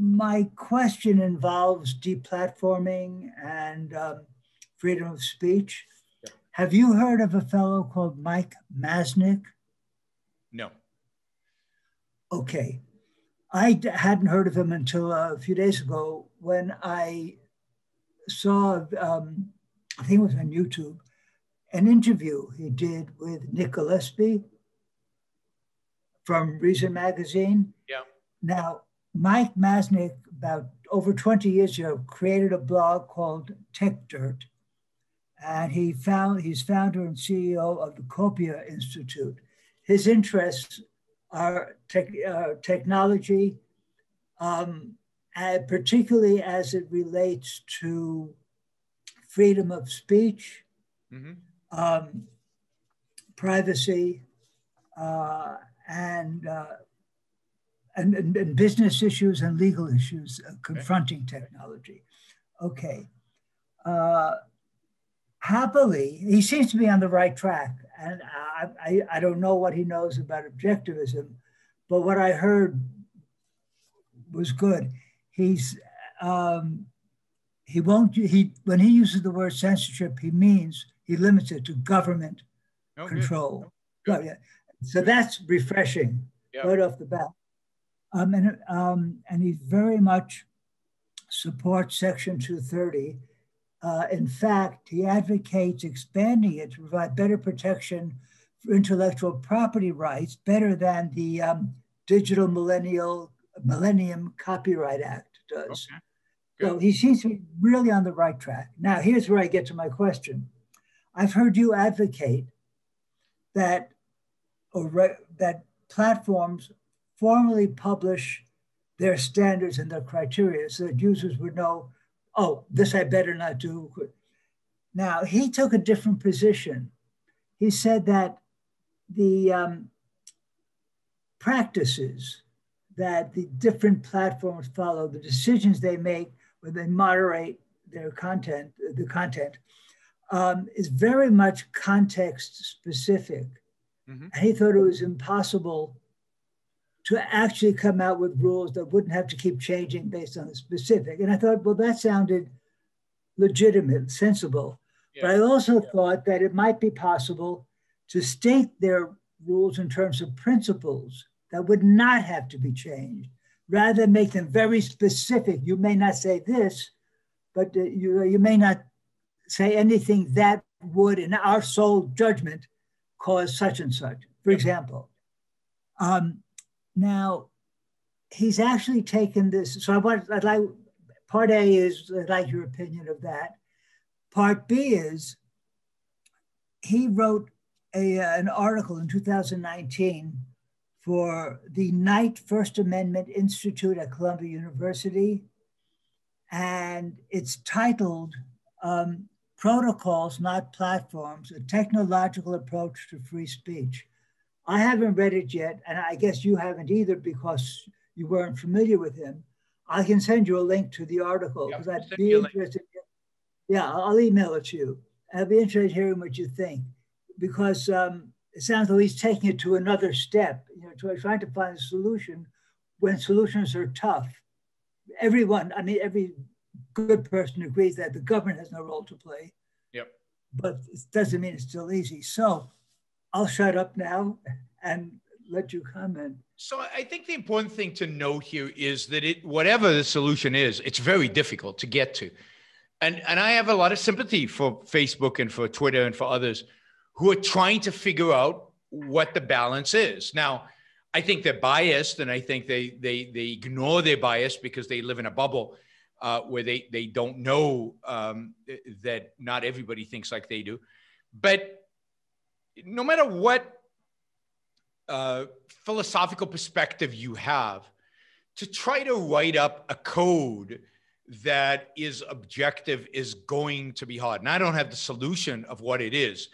My question involves deplatforming and freedom of speech. Yep. Have you heard of a fellow called Mike Masnick? No. Okay. I hadn't heard of him until a few days ago when I saw, I think it was on YouTube, an interview he did with Nick Gillespie from Reason Magazine. Yeah. Now, Mike Masnick, about over 20 years ago, created a blog called Tech Dirt, and he's founder and CEO of the Copia Institute. His interests are technology, and particularly as it relates to freedom of speech, mm-hmm. Privacy, and business issues and legal issues confronting technology. Okay. Happily, he seems to be on the right track. And I don't know what he knows about objectivism, but what I heard was good. He's, when he uses the word censorship, he means he limits it to government control. Good. No, good. So that's refreshing right off the bat. And he very much supports Section 230. In fact, he advocates expanding it to provide better protection for intellectual property rights, better than the Digital Millennium Copyright Act does. Okay. So he seems to be really on the right track. Now, here's where I get to my question. I've heard you advocate that, that platforms formally publish their standards and their criteria so that users would know, oh, this I better not do. Now, he took a different position. He said that the practices that the different platforms follow, the decisions they make when they moderate their content, is very much context specific. Mm-hmm. And he thought it was impossible to actually come out with rules that wouldn't have to keep changing based on the specific. And I thought, well, that sounded legitimate, sensible. Yeah. But I also thought that it might be possible to state their rules in terms of principles that would not have to be changed, rather than make them very specific. You may not say this, but you may not say anything that would, in our sole judgment, cause such and such, for example. Now, he's actually taken this. So I'd like, part A is, I'd like your opinion of that. Part B is, he wrote an article in 2019 for the Knight First Amendment Institute at Columbia University. And it's titled, Protocols, Not Platforms, A Technological Approach to Free Speech. I haven't read it yet, and I guess you haven't either because you weren't familiar with him. I can send you a link to the article because I'd be interested. Yeah, I'll email it to you. I'd be interested in hearing what you think because it sounds like he's taking it to another step. You know, trying to find a solution when solutions are tough. Everyone, I mean, every good person agrees that the government has no role to play. Yep. But it doesn't mean it's still easy. So I'll shut up now and let you comment. So I think the important thing to note here is that whatever the solution is, it's very difficult to get to. And I have a lot of sympathy for Facebook and for Twitter and for others who are trying to figure out what the balance is. Now, I think they're biased and I think they ignore their bias because they live in a bubble where they don't know that not everybody thinks like they do. But no matter what philosophical perspective you have, to try to write up a code that is objective is going to be hard. And I don't have the solution of what it is.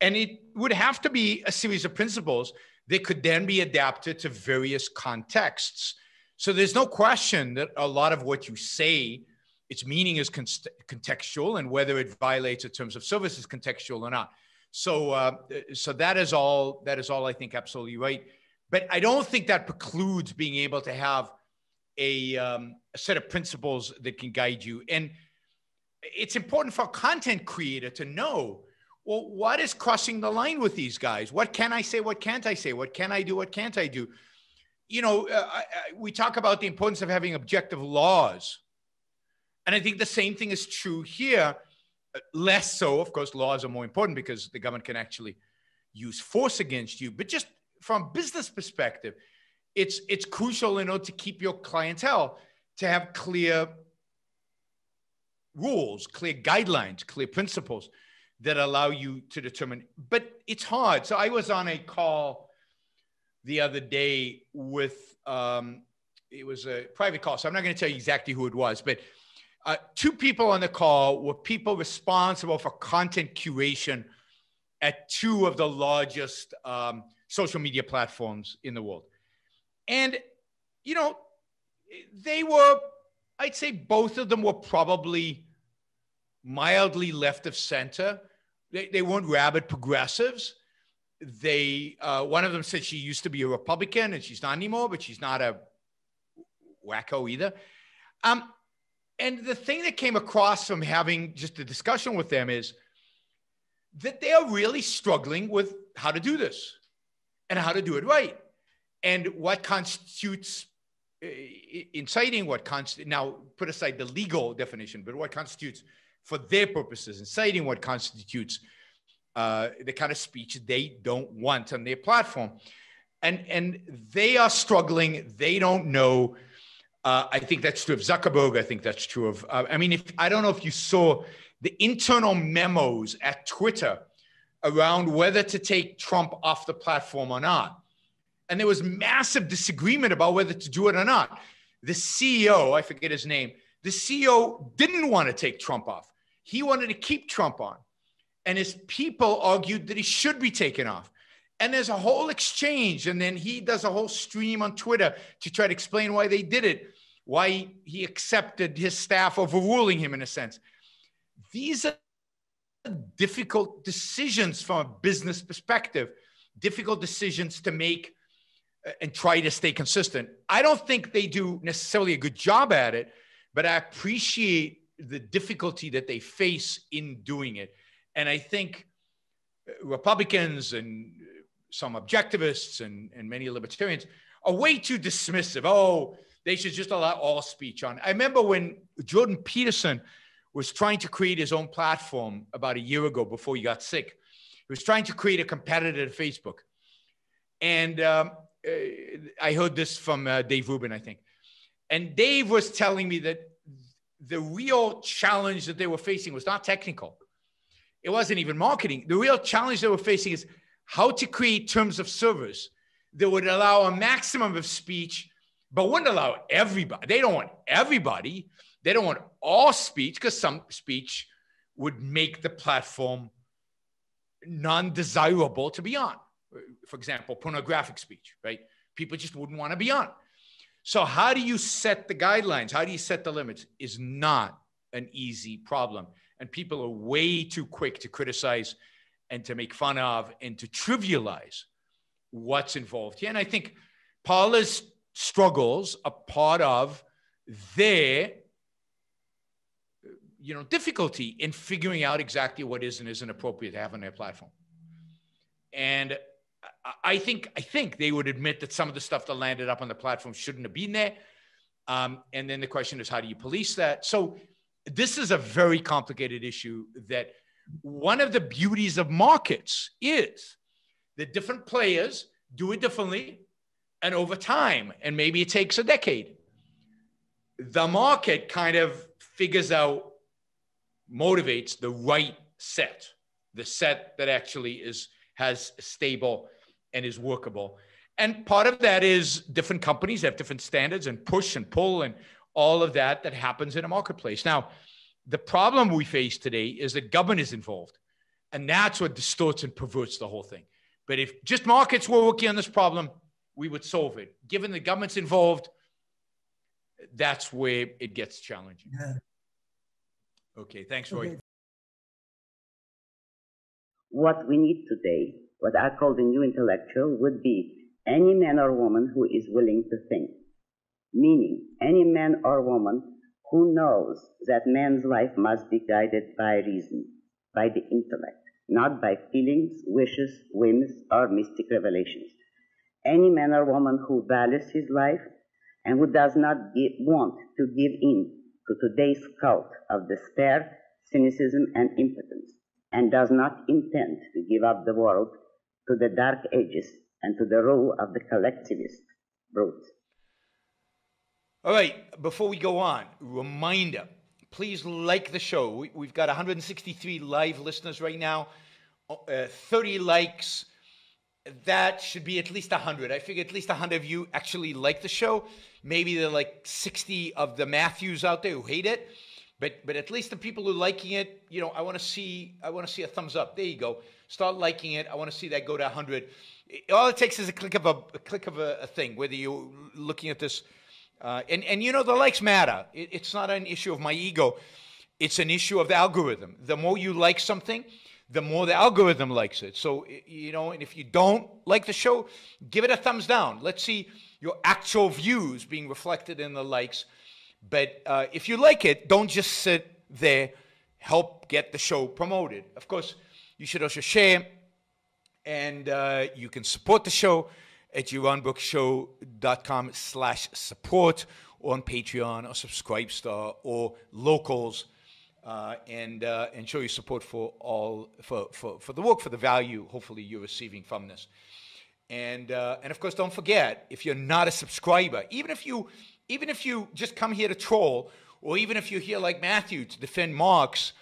And it would have to be a series of principles that could then be adapted to various contexts. So there's no question that a lot of what you say, its meaning is contextual, and whether it violates the terms of service is contextual or not. So, that is all I think absolutely right. But I don't think that precludes being able to have a set of principles that can guide you. And it's important for a content creator to know, well, what is crossing the line with these guys? What can I say? What can't I say? What can I do? What can't I do? You know, we talk about the importance of having objective laws. And I think the same thing is true here. Less so, of course, laws are more important because the government can actually use force against you. But just from a business perspective, it's crucial in order to keep your clientele to have clear rules, clear guidelines, clear principles that allow you to determine. But it's hard. So I was on a call the other day with, it was a private call, so I'm not going to tell you exactly who it was, but two people on the call were people responsible for content curation at two of the largest social media platforms in the world. And, you know, they were, I'd say both of them were probably mildly left of center. They weren't rabid progressives. They, one of them said she used to be a Republican and she's not anymore, but she's not a wacko either. And the thing that came across from having just a discussion with them is that they are really struggling with how to do this and how to do it right. And what constitutes inciting, what constitutes, now put aside the legal definition, but what constitutes for their purposes, inciting what constitutes the kind of speech they don't want on their platform. And they are struggling, they don't know. I think that's true of Zuckerberg. I think that's true of, I mean, I don't know if you saw the internal memos at Twitter around whether to take Trump off the platform or not. And there was massive disagreement about whether to do it or not. The CEO, I forget his name, the CEO didn't want to take Trump off. He wanted to keep Trump on. And his people argued that he should be taken off. And there's a whole exchange. And then he does a whole stream on Twitter to try to explain why they did it, why he accepted his staff overruling him in a sense. These are difficult decisions from a business perspective, difficult decisions to make and try to stay consistent. I don't think they do necessarily a good job at it, but I appreciate the difficulty that they face in doing it. And I think Republicans and some objectivists and many libertarians are way too dismissive. Oh, they should just allow all speech on. I remember when Jordan Peterson was trying to create his own platform about a year ago before he got sick. He was trying to create a competitor to Facebook. And I heard this from Dave Rubin, I think. And Dave was telling me that the real challenge that they were facing was not technical. It wasn't even marketing. The real challenge they were facing is how to create terms of service that would allow a maximum of speech, but wouldn't allow everybody. They don't want everybody. They don't want all speech, because some speech would make the platform non-desirable to be on. For example, pornographic speech, right? People just wouldn't want to be on. So how do you set the guidelines? How do you set the limits is not an easy problem. And people are way too quick to criticize and to make fun of and to trivialize what's involved here. And I think Paula's struggles are part of their, you know, difficulty in figuring out exactly what is and isn't appropriate to have on their platform. And I think they would admit that some of the stuff that landed up on the platform shouldn't have been there. And then the question is, how do you police that? So this is a very complicated issue. That one of the beauties of markets is that different players do it differently and over time, and maybe it takes a decade, the market kind of figures out, motivates the right set, the set that actually has stable and is workable. And part of that is different companies have different standards and push and pull and all of that happens in a marketplace. Now, the problem we face today is that government is involved, and that's what distorts and perverts the whole thing. But if just markets were working on this problem, we would solve it. Given the government's involved, that's where it gets challenging. Yeah. Okay, thanks, Roy. What we need today, what I call the new intellectual, would be any man or woman who is willing to think. meaning any man or woman who knows that man's life must be guided by reason, by the intellect, not by feelings, wishes, whims, or mystic revelations. Any man or woman who values his life and who does not want to give in to today's cult of despair, cynicism, and impotence, and does not intend to give up the world to the dark ages and to the rule of the collectivist brutes. All right, before we go on, reminder, please like the show. We've got 163 live listeners right now, 30 likes. That should be at least 100. I figure at least 100 of you actually like the show. Maybe there are like 60 of the Matthews out there who hate it, but at least the people who are liking it, you know, I want to see a thumbs up. There you go. Start liking it. I want to see that go to 100. All it takes is a click of a thing, whether you're looking at this. And you know, the likes matter. It's not an issue of my ego. It's an issue of the algorithm. The more you like something, the more the algorithm likes it. So, you know, and if you don't like the show, give it a thumbs down. Let's see your actual views being reflected in the likes. But if you like it, don't just sit there. Help get the show promoted. Of course, you should also share, and you can support the show at YourOwnBookShow.com/support, or on Patreon, or Subscribestar, or Locals, and show your support for the work, for the value, hopefully, you're receiving from this. And of course, don't forget, if you're not a subscriber, even if you just come here to troll, or even if you're here like Matthew to defend Marx,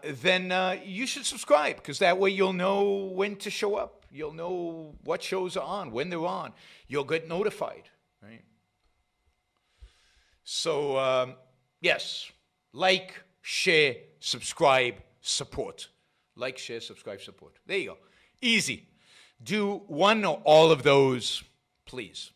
then you should subscribe, because that way you'll know when to show up. You'll know what shows are on, when they're on. You'll get notified, right? So, yes, like, share, subscribe, support. Like, share, subscribe, support. There you go. Easy. Do one or all of those, please.